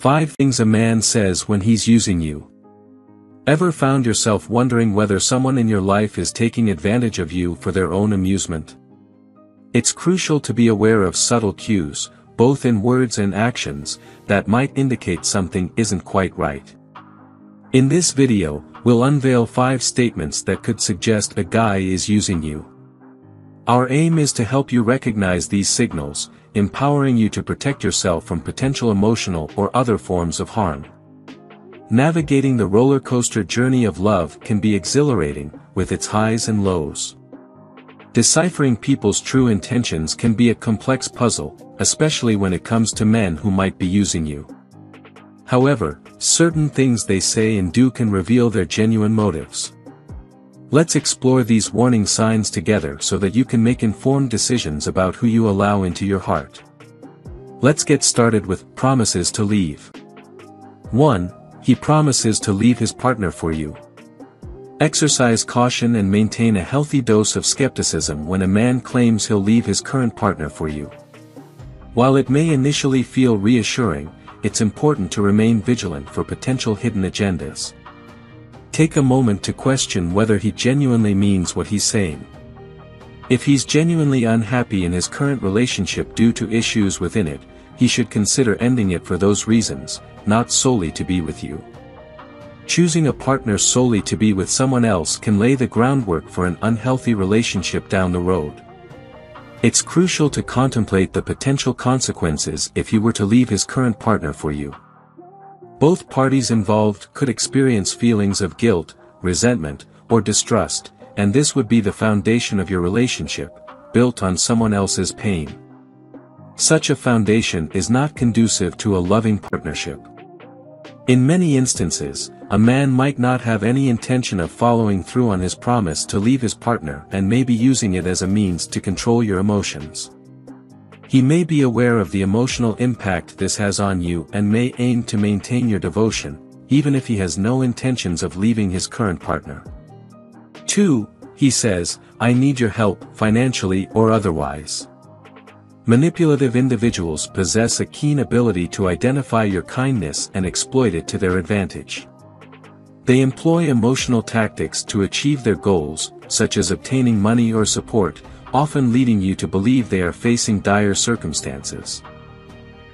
5 Things a Man Says When He's Using You. Ever found yourself wondering whether someone in your life is taking advantage of you for their own amusement? It's crucial to be aware of subtle cues, both in words and actions, that might indicate something isn't quite right. In this video, we'll unveil 5 statements that could suggest a guy is using you. Our aim is to help you recognize these signals, empowering you to protect yourself from potential emotional or other forms of harm. Navigating the roller coaster journey of love can be exhilarating, with its highs and lows. Deciphering people's true intentions can be a complex puzzle, especially when it comes to men who might be using you. However, certain things they say and do can reveal their genuine motives. Let's explore these warning signs together so that you can make informed decisions about who you allow into your heart. Let's get started with promises to leave. 1. He promises to leave his partner for you. Exercise caution and maintain a healthy dose of skepticism when a man claims he'll leave his current partner for you. While it may initially feel reassuring, it's important to remain vigilant for potential hidden agendas. Take a moment to question whether he genuinely means what he's saying. If he's genuinely unhappy in his current relationship due to issues within it, he should consider ending it for those reasons, not solely to be with you. Choosing a partner solely to be with someone else can lay the groundwork for an unhealthy relationship down the road. It's crucial to contemplate the potential consequences if he were to leave his current partner for you. Both parties involved could experience feelings of guilt, resentment, or distrust, and this would be the foundation of your relationship, built on someone else's pain. Such a foundation is not conducive to a loving partnership. In many instances, a man might not have any intention of following through on his promise to leave his partner and may be using it as a means to control your emotions. He may be aware of the emotional impact this has on you and may aim to maintain your devotion, even if he has no intentions of leaving his current partner. 2. He says, "I need your help, financially or otherwise." Manipulative individuals possess a keen ability to identify your kindness and exploit it to their advantage. They employ emotional tactics to achieve their goals, such as obtaining money or support, often leading you to believe they are facing dire circumstances.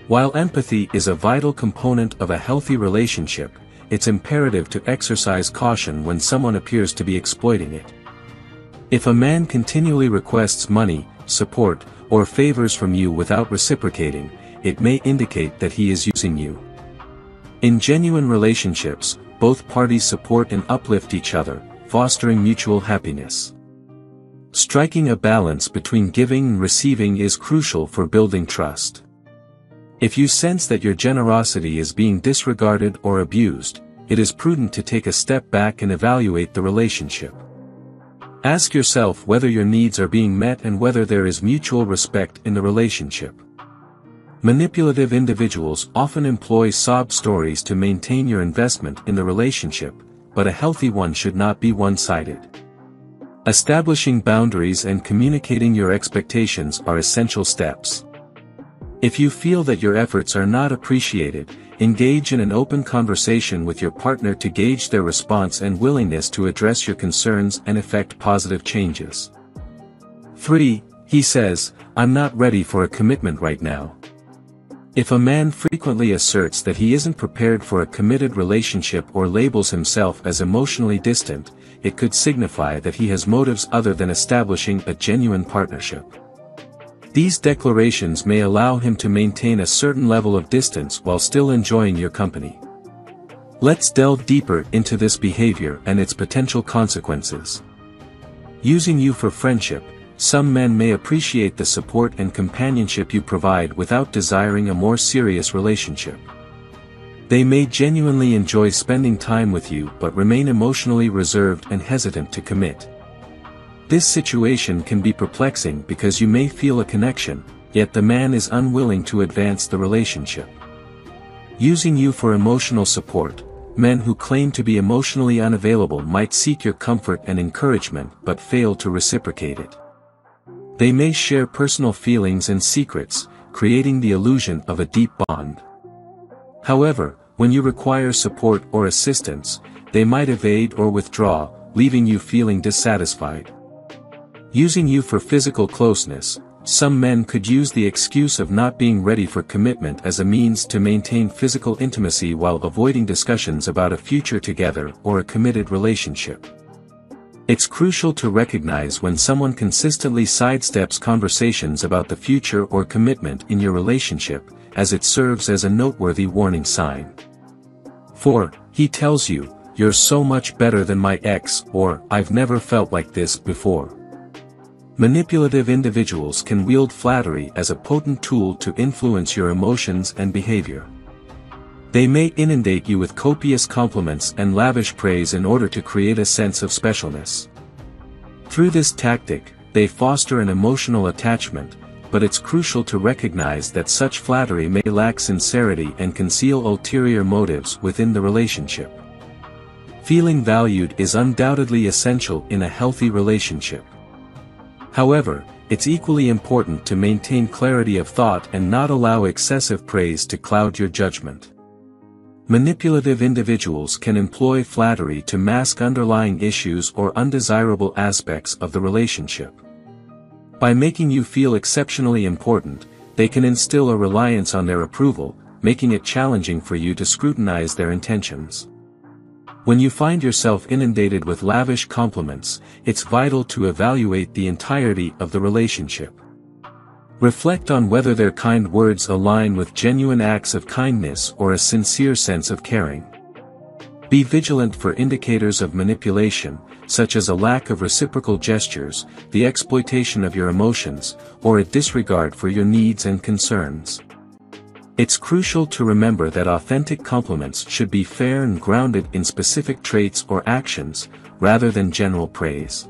While empathy is a vital component of a healthy relationship, it's imperative to exercise caution when someone appears to be exploiting it. If a man continually requests money, support, or favors from you without reciprocating, it may indicate that he is using you. In genuine relationships, both parties support and uplift each other, fostering mutual happiness. Striking a balance between giving and receiving is crucial for building trust. If you sense that your generosity is being disregarded or abused, it is prudent to take a step back and evaluate the relationship. Ask yourself whether your needs are being met and whether there is mutual respect in the relationship. Manipulative individuals often employ sob stories to maintain your investment in the relationship, but a healthy one should not be one-sided. Establishing boundaries and communicating your expectations are essential steps. If you feel that your efforts are not appreciated, engage in an open conversation with your partner to gauge their response and willingness to address your concerns and effect positive changes. 3. He says, "I'm not ready for a commitment right now." If a man frequently asserts that he isn't prepared for a committed relationship or labels himself as emotionally distant, it could signify that he has motives other than establishing a genuine partnership. These declarations may allow him to maintain a certain level of distance while still enjoying your company. Let's delve deeper into this behavior and its potential consequences. Using you for friendship, some men may appreciate the support and companionship you provide without desiring a more serious relationship. They may genuinely enjoy spending time with you but remain emotionally reserved and hesitant to commit. This situation can be perplexing because you may feel a connection, yet the man is unwilling to advance the relationship. Using you for emotional support, men who claim to be emotionally unavailable might seek your comfort and encouragement but fail to reciprocate it. They may share personal feelings and secrets, creating the illusion of a deep bond. However, when you require support or assistance, they might evade or withdraw, leaving you feeling dissatisfied. Using you for physical closeness, some men could use the excuse of not being ready for commitment as a means to maintain physical intimacy while avoiding discussions about a future together or a committed relationship. It's crucial to recognize when someone consistently sidesteps conversations about the future or commitment in your relationship, as it serves as a noteworthy warning sign. 4. He tells you, "You're so much better than my ex," or "I've never felt like this before." Manipulative individuals can wield flattery as a potent tool to influence your emotions and behavior. They may inundate you with copious compliments and lavish praise in order to create a sense of specialness. Through this tactic, they foster an emotional attachment, but it's crucial to recognize that such flattery may lack sincerity and conceal ulterior motives within the relationship. Feeling valued is undoubtedly essential in a healthy relationship. However, it's equally important to maintain clarity of thought and not allow excessive praise to cloud your judgment. Manipulative individuals can employ flattery to mask underlying issues or undesirable aspects of the relationship. By making you feel exceptionally important, they can instill a reliance on their approval, making it challenging for you to scrutinize their intentions. When you find yourself inundated with lavish compliments, it's vital to evaluate the entirety of the relationship. Reflect on whether their kind words align with genuine acts of kindness or a sincere sense of caring. Be vigilant for indicators of manipulation, such as a lack of reciprocal gestures, the exploitation of your emotions, or a disregard for your needs and concerns. It's crucial to remember that authentic compliments should be fair and grounded in specific traits or actions, rather than general praise.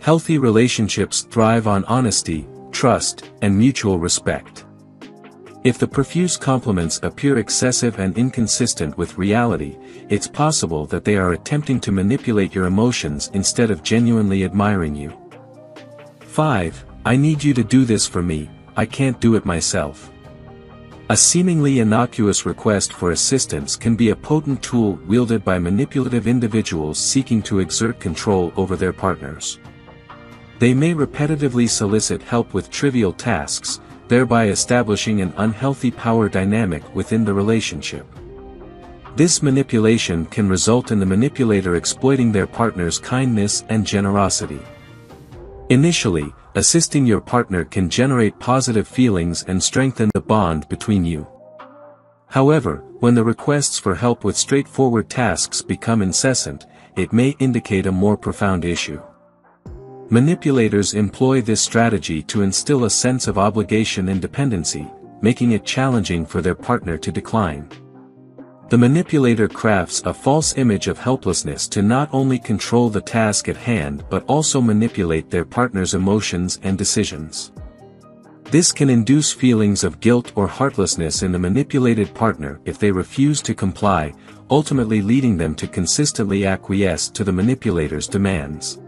Healthy relationships thrive on honesty, trust, and mutual respect. If the profuse compliments appear excessive and inconsistent with reality, it's possible that they are attempting to manipulate your emotions instead of genuinely admiring you. 5. I need you to do this for me, I can't do it myself. A seemingly innocuous request for assistance can be a potent tool wielded by manipulative individuals seeking to exert control over their partners. They may repetitively solicit help with trivial tasks, thereby establishing an unhealthy power dynamic within the relationship. This manipulation can result in the manipulator exploiting their partner's kindness and generosity. Initially, assisting your partner can generate positive feelings and strengthen the bond between you. However, when the requests for help with straightforward tasks become incessant, it may indicate a more profound issue. Manipulators employ this strategy to instill a sense of obligation and dependency, making it challenging for their partner to decline. The manipulator crafts a false image of helplessness to not only control the task at hand but also manipulate their partner's emotions and decisions. This can induce feelings of guilt or heartlessness in the manipulated partner if they refuse to comply, ultimately leading them to consistently acquiesce to the manipulator's demands.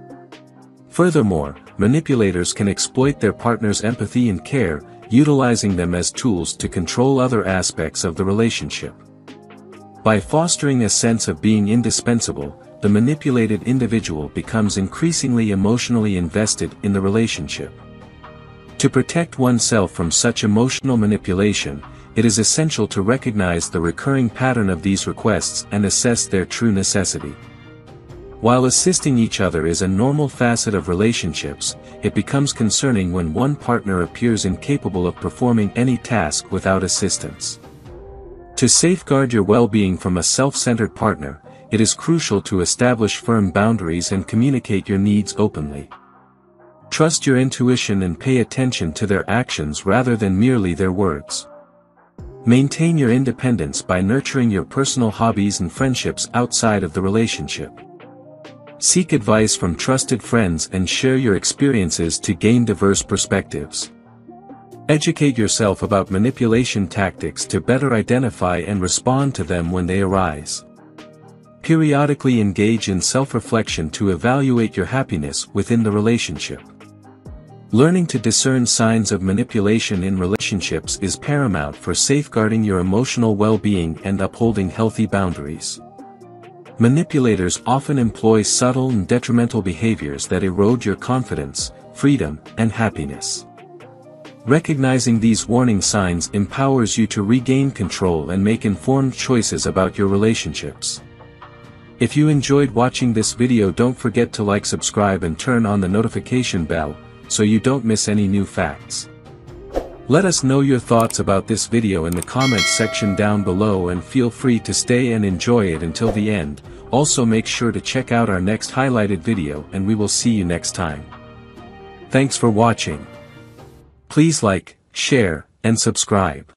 Furthermore, manipulators can exploit their partner's empathy and care, utilizing them as tools to control other aspects of the relationship. By fostering a sense of being indispensable, the manipulated individual becomes increasingly emotionally invested in the relationship. To protect oneself from such emotional manipulation, it is essential to recognize the recurring pattern of these requests and assess their true necessity. While assisting each other is a normal facet of relationships, it becomes concerning when one partner appears incapable of performing any task without assistance. To safeguard your well-being from a self-centered partner, it is crucial to establish firm boundaries and communicate your needs openly. Trust your intuition and pay attention to their actions rather than merely their words. Maintain your independence by nurturing your personal hobbies and friendships outside of the relationship. Seek advice from trusted friends and share your experiences to gain diverse perspectives. Educate yourself about manipulation tactics to better identify and respond to them when they arise. Periodically engage in self-reflection to evaluate your happiness within the relationship. Learning to discern signs of manipulation in relationships is paramount for safeguarding your emotional well-being and upholding healthy boundaries. Manipulators often employ subtle and detrimental behaviors that erode your confidence, freedom, and happiness. Recognizing these warning signs empowers you to regain control and make informed choices about your relationships. If you enjoyed watching this video, don't forget to like, subscribe, and turn on the notification bell, so you don't miss any new facts. Let us know your thoughts about this video in the comments section down below, and feel free to stay and enjoy it until the end. Also, make sure to check out our next highlighted video, and we will see you next time. Thanks for watching. Please like, share, and subscribe.